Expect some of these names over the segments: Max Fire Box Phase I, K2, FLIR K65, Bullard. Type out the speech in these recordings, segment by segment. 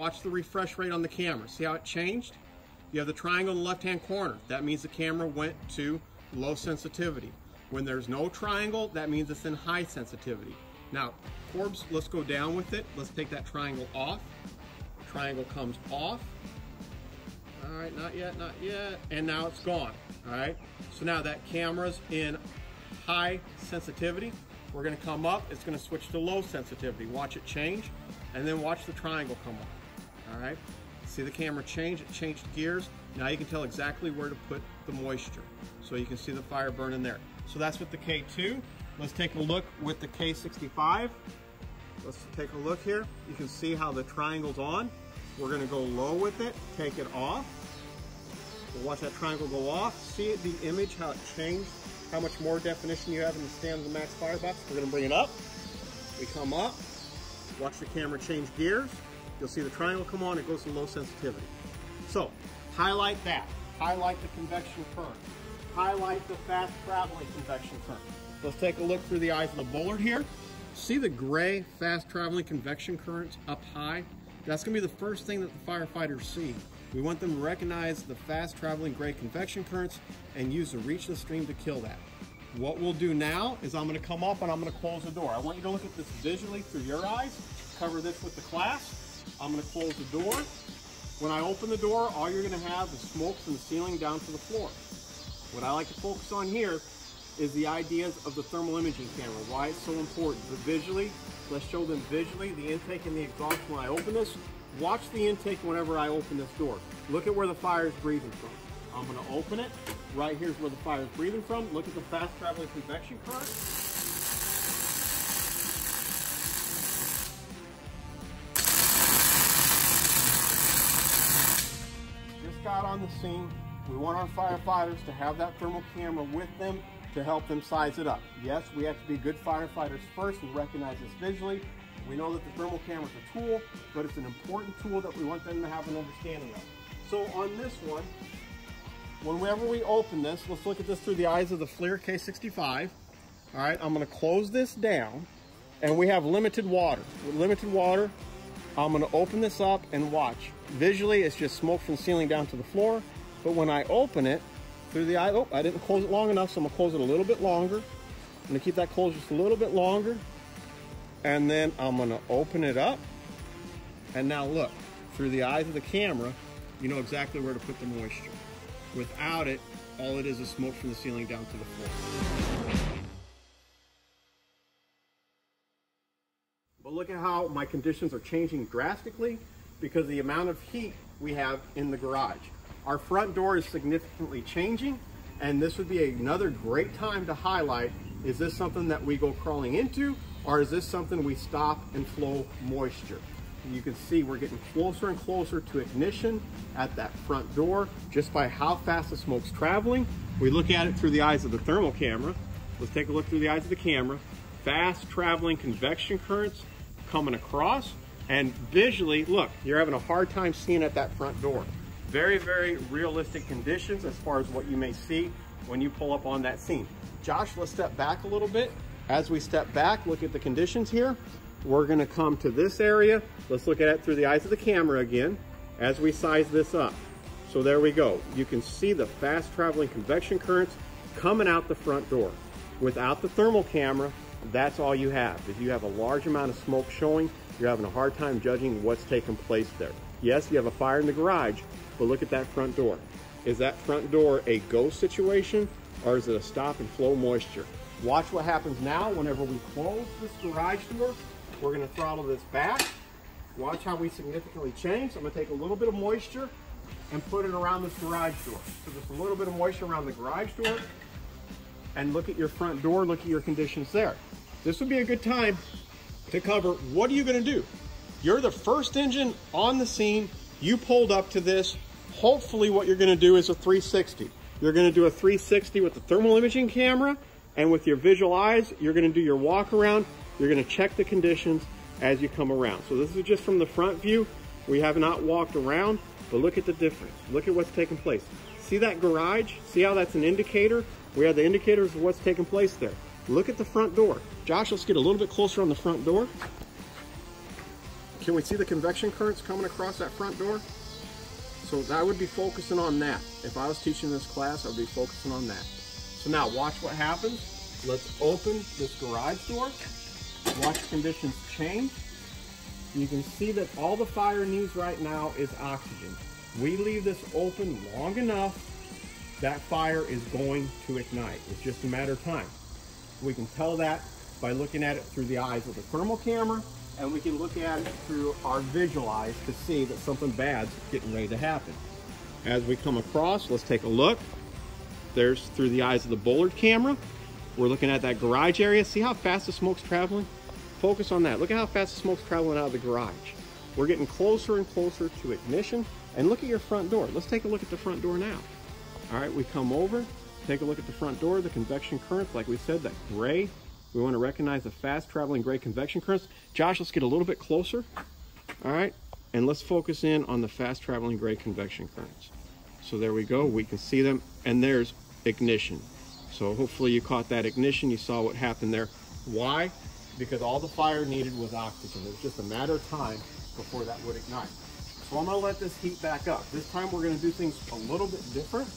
Watch the refresh rate on the camera. See how it changed? You have the triangle in the left-hand corner. That means the camera went to low sensitivity. When there's no triangle, that means it's in high sensitivity. Now, Corbs, let's go down with it. Let's take that triangle off. Triangle comes off. All right, not yet, not yet. And now it's gone, all right? So now that camera's in high sensitivity. We're gonna come up, it's gonna switch to low sensitivity. Watch it change, and then watch the triangle come on, all right? See the camera change, it changed gears. Now you can tell exactly where to put the moisture. So you can see the fire burn in there. So that's with the K2. Let's take a look with the K65. Let's take a look here. You can see how the triangle's on. We're gonna go low with it, take it off. We'll watch that triangle go off. See the image, how it changed, how much more definition you have in the stand of the Max Firebox. We're gonna bring it up. We come up, watch the camera change gears. You'll see the triangle come on, it goes to low sensitivity. So, highlight that. Highlight the convection current. Highlight the fast traveling convection current. Let's take a look through the eyes of the Bullard here. See the gray fast traveling convection current up high? That's gonna be the first thing that the firefighters see. We want them to recognize the fast traveling gray convection currents and use the reach of the stream to kill that. What we'll do now is I'm gonna come up and I'm gonna close the door. I want you to look at this visually through your eyes, cover this with the class. I'm gonna close the door. When I open the door, all you're gonna have is smoke from the ceiling down to the floor. What I like to focus on here is the ideas of the thermal imaging camera, why it's so important. But visually, let's show them visually the intake and the exhaust when I open this. Watch the intake whenever I open this door. Look at where the fire is breathing from. I'm gonna open it. Right here's where the fire is breathing from. Look at the fast traveling convection current. Got on the scene. We want our firefighters to have that thermal camera with them to help them size it up. Yes, we have to be good firefighters first and recognize this visually. We know that the thermal camera is a tool, but it's an important tool that we want them to have an understanding of. So on this one, whenever we open this, let's look at this through the eyes of the FLIR K65. All right, I'm gonna close this down and we have limited water. With limited water, I'm gonna open this up and watch. Visually, it's just smoke from the ceiling down to the floor, but when I open it through the eye, oh, I didn't close it long enough, so I'm gonna close it a little bit longer. I'm gonna keep that closed just a little bit longer, and then I'm gonna open it up, and now look, through the eyes of the camera, you know exactly where to put the moisture. Without it, all it is smoke from the ceiling down to the floor. But look at how my conditions are changing drastically because of the amount of heat we have in the garage. Our front door is significantly changing, and this would be another great time to highlight, is this something that we go crawling into, or is this something we stop and flow moisture? You can see we're getting closer and closer to ignition at that front door, just by how fast the smoke's traveling. We look at it through the eyes of the thermal camera. Let's take a look through the eyes of the camera. Fast traveling convection currents coming across. And visually, look, you're having a hard time seeing at that front door. Very, very realistic conditions as far as what you may see when you pull up on that scene. Josh, let's step back a little bit. As we step back, look at the conditions here. We're gonna come to this area. Let's look at it through the eyes of the camera again as we size this up. So there we go. You can see the fast traveling convection currents coming out the front door. Without the thermal camera, that's all you have. If you have a large amount of smoke showing, you're having a hard time judging what's taking place there. Yes, you have a fire in the garage, but look at that front door. Is that front door a ghost situation, or is it a stop and flow moisture? Watch what happens now whenever we close this garage door. We're gonna throttle this back. Watch how we significantly change. I'm gonna take a little bit of moisture and put it around this garage door. So just a little bit of moisture around the garage door, and look at your front door, look at your conditions there. This would be a good time to cover, what are you gonna do? You're the first engine on the scene, you pulled up to this, hopefully what you're gonna do is a 360. You're gonna do a 360 with the thermal imaging camera, and with your visual eyes, you're gonna do your walk around, you're gonna check the conditions as you come around. So this is just from the front view, we have not walked around, but look at the difference, look at what's taking place. See that garage, see how that's an indicator? We have the indicators of what's taking place there. Look at the front door. Josh, let's get a little bit closer on the front door. Can we see the convection currents coming across that front door? So I would be focusing on that. If I was teaching this class, I would be focusing on that. So now watch what happens. Let's open this garage door. Watch conditions change. You can see that all the fire needs right now is oxygen. We leave this open long enough, that fire is going to ignite. It's just a matter of time. We can tell that by looking at it through the eyes of the thermal camera, and we can look at it through our visual eyes to see that something bad's getting ready to happen. As we come across, let's take a look. There's through the eyes of the Bullard camera. We're looking at that garage area. See how fast the smoke's traveling? Focus on that. Look at how fast the smoke's traveling out of the garage. We're getting closer and closer to ignition. And look at your front door. Let's take a look at the front door now. All right, we come over, take a look at the front door, the convection currents, like we said, that gray. We want to recognize the fast traveling gray convection currents. Josh, let's get a little bit closer. All right, and let's focus in on the fast traveling gray convection currents. So there we go, we can see them, and there's ignition. So hopefully you caught that ignition, you saw what happened there. Why? Because all the fire needed was oxygen. It was just a matter of time before that would ignite. So I'm gonna let this heat back up. This time we're gonna do things a little bit different.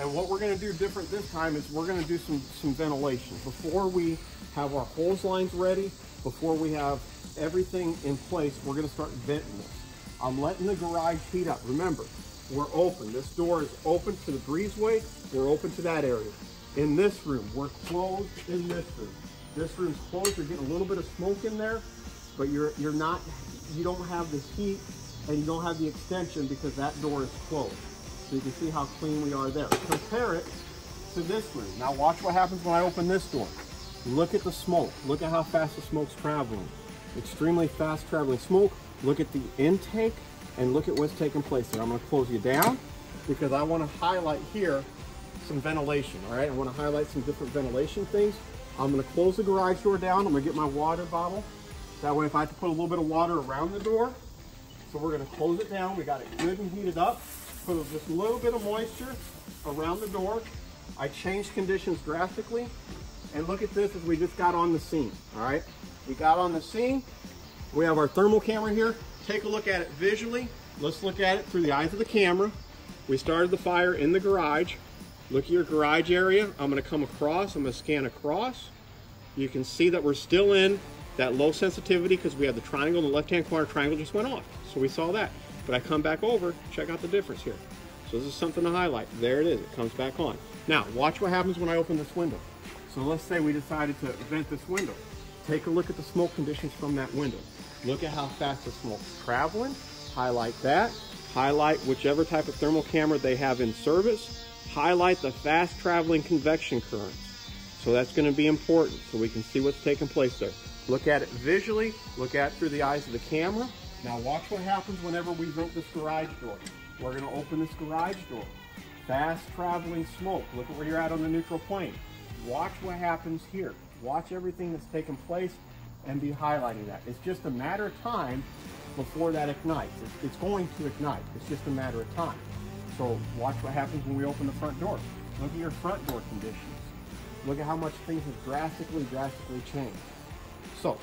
And what we're gonna do different this time is we're gonna do some ventilation. Before we have our hose lines ready, before we have everything in place, we're gonna start venting this. I'm letting the garage heat up. Remember, we're open. This door is open to the breezeway. We're open to that area. In this room, we're closed in this room. This room's closed. You're getting a little bit of smoke in there, but you don't have the heat and you don't have the extension because that door is closed. So you can see how clean we are there. Compare it to this room. Now watch what happens when I open this door. Look at the smoke. Look at how fast the smoke's traveling. Extremely fast traveling smoke. Look at the intake and look at what's taking place there. I'm gonna close you down because I wanna highlight here some ventilation, all right? I wanna highlight some different ventilation things. I'm gonna close the garage door down. I'm gonna get my water bottle. That way if I have to put a little bit of water around the door. So we're gonna close it down. We got it good and heated up. So just a little bit of moisture around the door. I changed conditions drastically. And look at this as we just got on the scene, all right? We got on the scene. We have our thermal camera here. Take a look at it visually. Let's look at it through the eyes of the camera. We started the fire in the garage. Look at your garage area. I'm gonna come across, I'm gonna scan across. You can see that we're still in that low sensitivity because we had the triangle in the left-hand corner, triangle just went off. So we saw that. But I come back over, check out the difference here. So this is something to highlight. There it is, it comes back on. Now, watch what happens when I open this window. So let's say we decided to vent this window. Take a look at the smoke conditions from that window. Look at how fast the smoke's traveling. Highlight that. Highlight whichever type of thermal camera they have in service. Highlight the fast traveling convection currents. So that's gonna be important so we can see what's taking place there. Look at it visually, look at it through the eyes of the camera. Now watch what happens whenever we vent this garage door. We're gonna open this garage door. Fast traveling smoke. Look at where you're at on the neutral plane. Watch what happens here. Watch everything that's taken place and be highlighting that. It's just a matter of time before that ignites. It's going to ignite. It's just a matter of time. So watch what happens when we open the front door. Look at your front door conditions. Look at how much things have drastically, drastically changed. So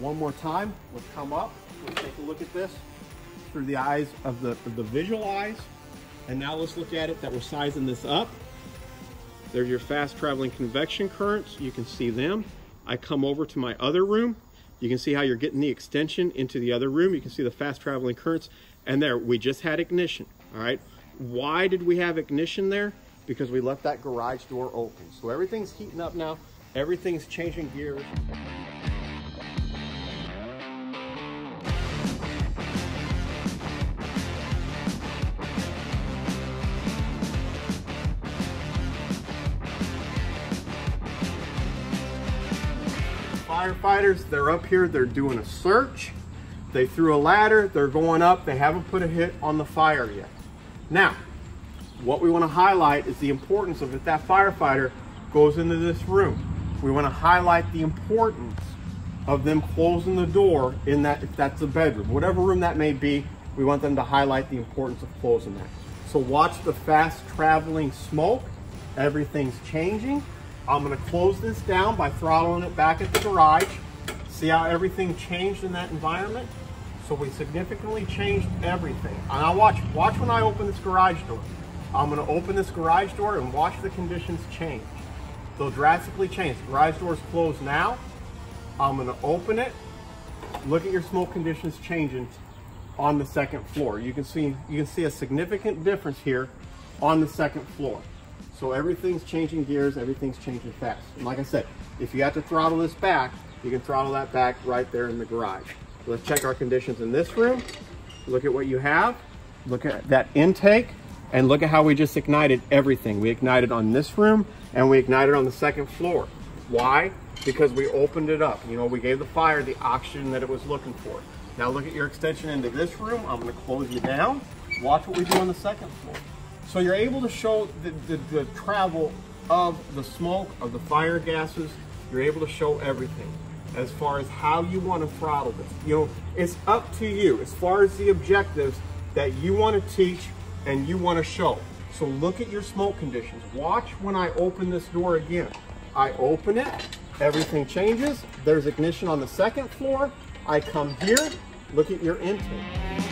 one more time, let's come up. Let's take a look at this through the eyes of the visual eyes. And now let's look at it that we're sizing this up. There's your fast traveling convection currents. You can see them. I come over to my other room. You can see how you're getting the extension into the other room. You can see the fast traveling currents. And there, we just had ignition, all right? Why did we have ignition there? Because we left that garage door open. So everything's heating up now. Everything's changing gears. Firefighters, they're up here, they're doing a search. They threw a ladder, they're going up, they haven't put a hit on the fire yet. Now, what we want to highlight is the importance of if that firefighter goes into this room. We want to highlight the importance of them closing the door in that, if that's a bedroom, whatever room that may be, we want them to highlight the importance of closing that. So watch the fast traveling smoke, everything's changing. I'm gonna close this down by throttling it back at the garage. See how everything changed in that environment? So we significantly changed everything. And I'll watch when I open this garage door. I'm gonna open this garage door and watch the conditions change. They'll drastically change. The garage door's closed now. I'm gonna open it. Look at your smoke conditions changing on the second floor. You can see a significant difference here on the second floor. So everything's changing gears, everything's changing fast. And like I said, if you have to throttle this back, you can throttle that back right there in the garage. Let's check our conditions in this room. Look at what you have. Look at that intake, and look at how we just ignited everything. We ignited on this room and we ignited on the second floor. Why? Because we opened it up. You know, we gave the fire the oxygen that it was looking for. Now look at your extension into this room. I'm gonna close you down. Watch what we do on the second floor. So you're able to show the travel of the smoke, of the fire gases. You're able to show everything as far as how you want to throttle this. You know, it's up to you as far as the objectives that you want to teach and you want to show. So look at your smoke conditions. Watch when I open this door again. I open it, everything changes. There's ignition on the second floor. I come here, look at your intake.